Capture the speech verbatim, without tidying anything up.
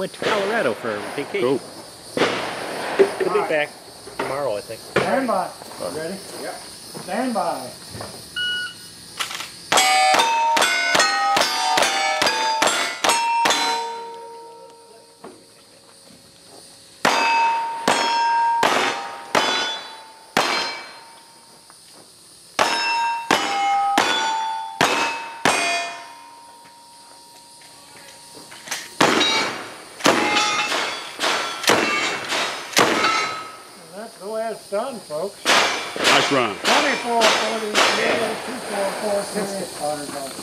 Went to Colorado for vacation. Cool. We'll be right. back tomorrow, I think. Stand by. Right. Ready? Yeah. Stand by. That's done, folks. Nice run. twenty-four forty-eight, two forty-four, sixty.